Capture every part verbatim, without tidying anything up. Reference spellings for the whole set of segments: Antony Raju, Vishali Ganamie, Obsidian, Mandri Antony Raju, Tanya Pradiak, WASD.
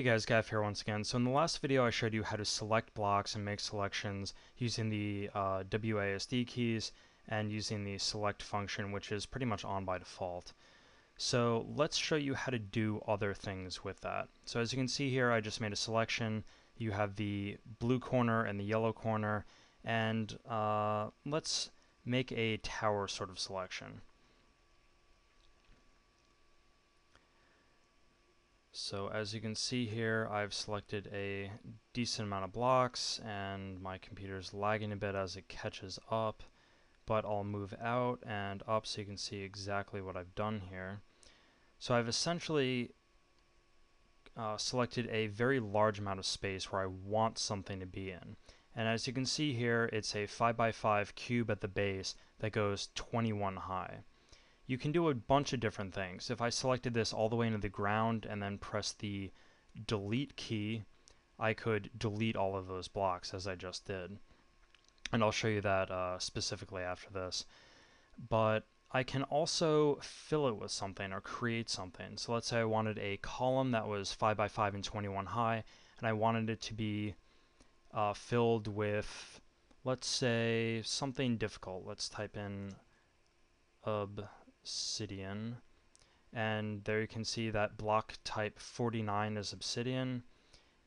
Hey guys, Gav here once again. So in the last video I showed you how to select blocks and make selections using the uh, W A S D keys and using the select function, which is pretty much on by default. So let's show you how to do other things with that. So as you can see here, I just made a selection. You have the blue corner and the yellow corner, and uh, let's make a tower sort of selection. So as you can see here, I've selected a decent amount of blocks and my computer's lagging a bit as it catches up, but I'll move out and up so you can see exactly what I've done here. So I've essentially uh, selected a very large amount of space where I want something to be in. And as you can see here, it's a five by five cube at the base that goes twenty-one high. You can do a bunch of different things. If I selected this all the way into the ground and then press the delete key, I could delete all of those blocks as I just did. And I'll show you that uh, specifically after this. But I can also fill it with something or create something. So let's say I wanted a column that was five by five and twenty-one high, and I wanted it to be uh, filled with, let's say, something difficult. Let's type in obsidian. Obsidian, and there you can see that block type forty-nine is obsidian,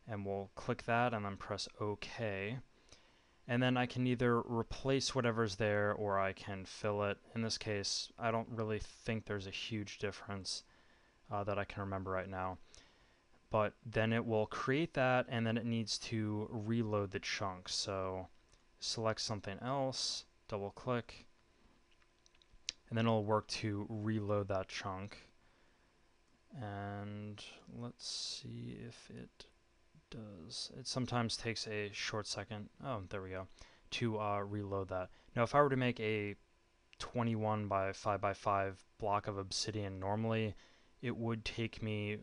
and we'll click that and then press OK, and then I can either replace whatever's there or I can fill it. In this case, I don't really think there's a huge difference uh, that I can remember right now, but then it will create that, and then it needs to reload the chunk. So select something else, double click, and then it'll work to reload that chunk. And let's see if it does. It sometimes takes a short second, oh, there we go, to uh, reload that. Now, if I were to make a twenty-one by five by five block of obsidian normally, it would take me,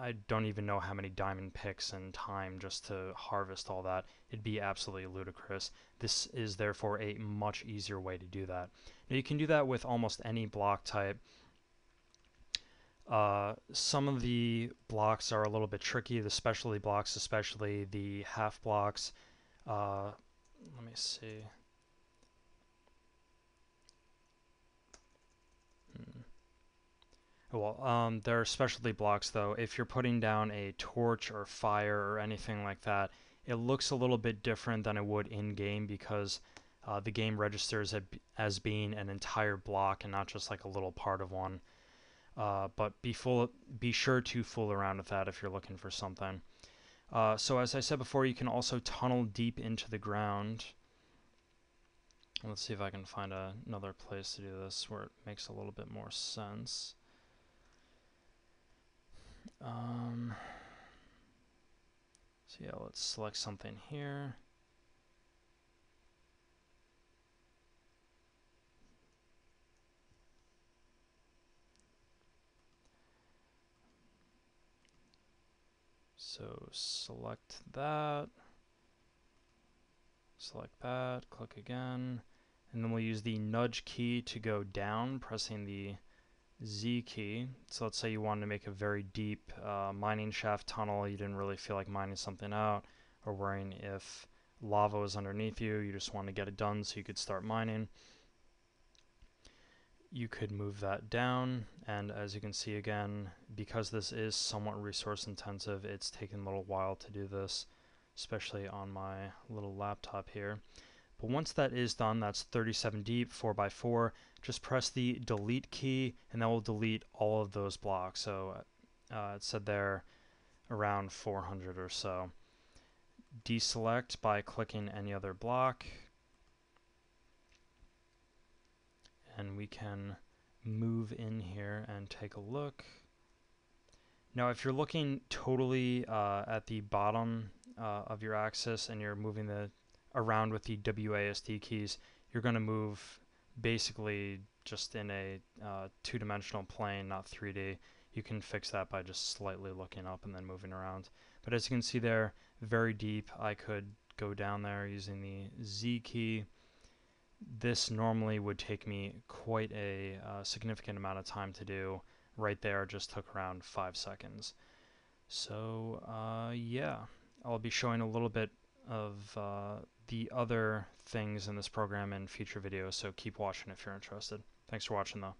I don't even know how many diamond picks and time just to harvest all that. It'd be absolutely ludicrous. This is therefore a much easier way to do that. Now you can do that with almost any block type. Uh, some of the blocks are a little bit tricky, the specialty blocks, especially the half blocks. Uh, let me see. Well, um, there are specialty blocks, though. If you're putting down a torch or fire or anything like that, it looks a little bit different than it would in-game because uh, the game registers it as being an entire block and not just like a little part of one. Uh, but be, full, be sure to fool around with that if you're looking for something. Uh, so as I said before, you can also tunnel deep into the ground. Let's see if I can find a, another place to do this where it makes a little bit more sense. Um, so yeah, let's select something here. So select that, select that, click again, and then we'll use the nudge key to go down, pressing the Z key. So let's say you wanted to make a very deep uh, mining shaft tunnel, you didn't really feel like mining something out or worrying if lava was underneath you, you just wanted to get it done so you could start mining. You could move that down, and as you can see again, because this is somewhat resource intensive, it's taken a little while to do this, especially on my little laptop here. But once that is done, that's thirty-seven deep, four by four, just press the delete key and that will delete all of those blocks. So uh, it said there around four hundred or so. Deselect by clicking any other block, and we can move in here and take a look. Now if you're looking totally uh, at the bottom uh, of your axis and you're moving the around with the W A S D keys, you're going to move basically just in a uh, two-dimensional plane, not three D. You can fix that by just slightly looking up and then moving around. But as you can see there, very deep. I could go down there using the Z key. This normally would take me quite a uh, significant amount of time to do. Right there, it just took around five seconds. So uh, yeah, I'll be showing a little bit of uh, the other things in this program in future videos, so keep watching if you're interested. Thanks for watching though.